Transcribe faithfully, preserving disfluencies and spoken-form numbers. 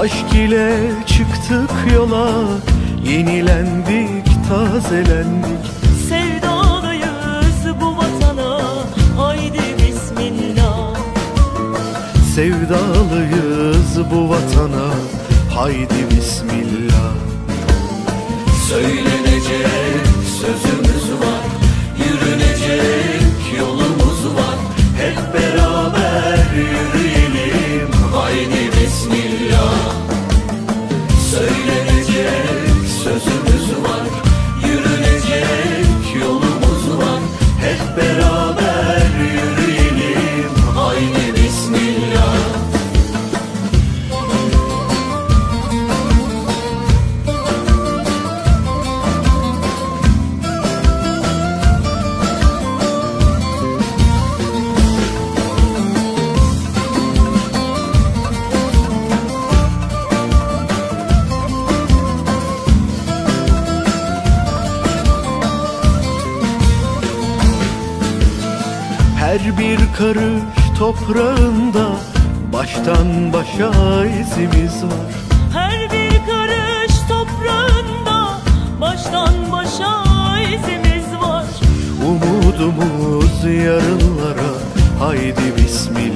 Aşk ile çıktık yola, yenilendik, tazelendik. Sevdalıyız bu vatana, haydi bismillah. Sevdalıyız bu vatana, haydi bismillah. Söylenecek sözümüz var, yürünecek yolumuz var. Hep beraber yürüyelim, haydi bismillah. Söylenecek sözümüz var, yürünecek yolumuz var. Hep beraber yürüyelim, haydi bismillah. Her bir karış toprağında baştan başa izimiz var. Her bir karış toprağında baştan başa izimiz var. Umudumuz yarınlara, haydi bismillah.